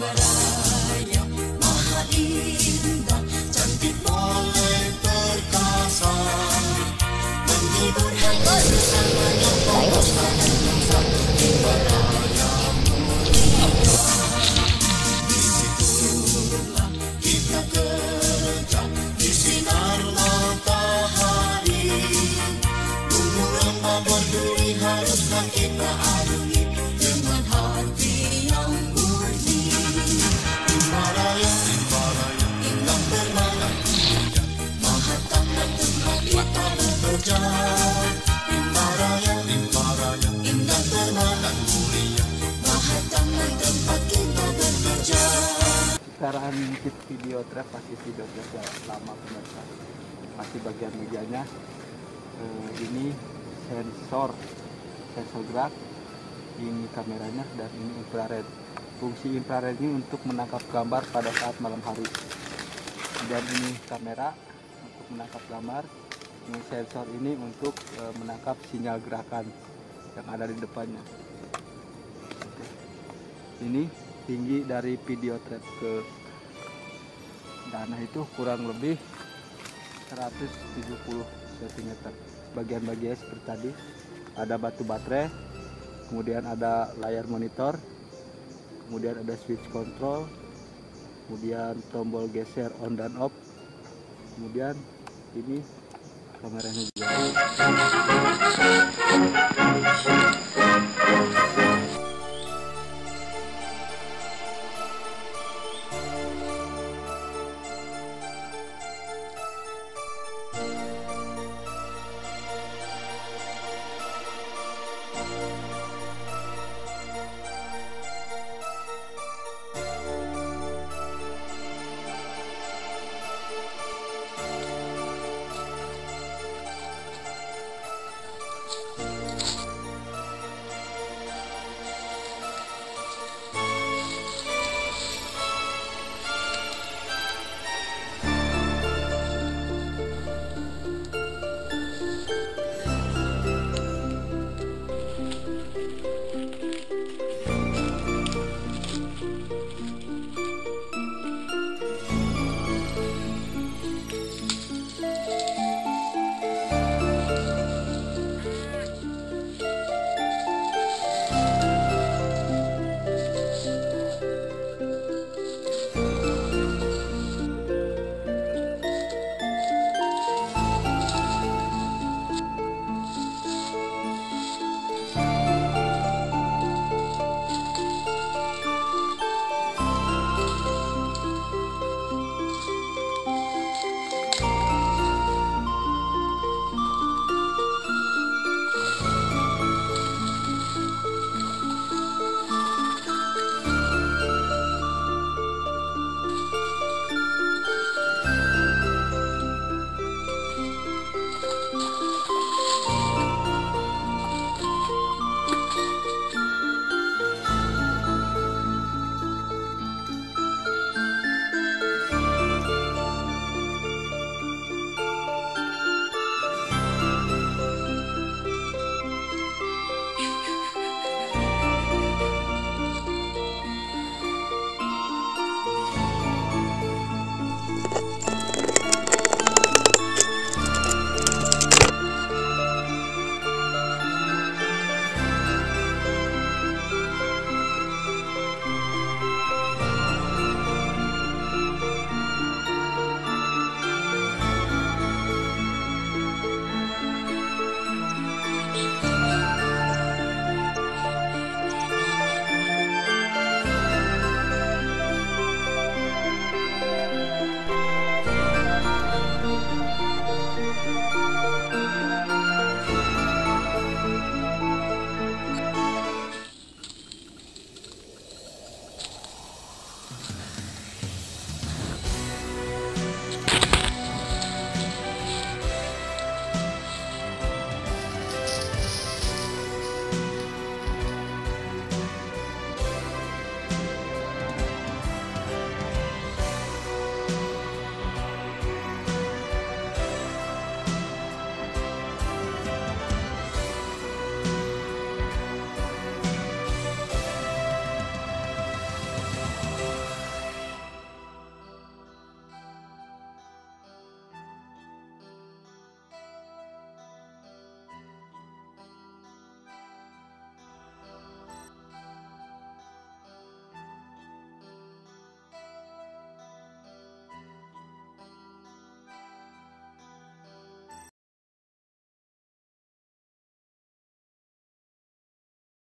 Meraya, maha indah, cantik boleh perkasa, menghibur hati bersama nyoboh pada nyoboh di meraya mulia. Disitulah kita kerja di sinar matahari, bumbu lomba berduri haruslah kita adungi dengan hati yang indah permainan mulia, mahatangga tempat kita bekerja. Sekarang video trap masih tidak lama pemirsa, masih bagian mejanya. Ini sensor gerak, ini kameranya, dan ini infrared. Fungsi infrared ini untuk menangkap gambar pada saat malam hari, dan ini kamera untuk menangkap gambar. Ini sensor ini untuk menangkap sinyal gerakan yang ada di depannya. Oke. Ini tinggi dari video trap ke tanah itu kurang lebih 170 cm. Bagian-bagian seperti tadi, ada batu baterai, kemudian ada layar monitor, kemudian ada switch control, kemudian tombol geser on dan off, kemudian ini kameranya juga.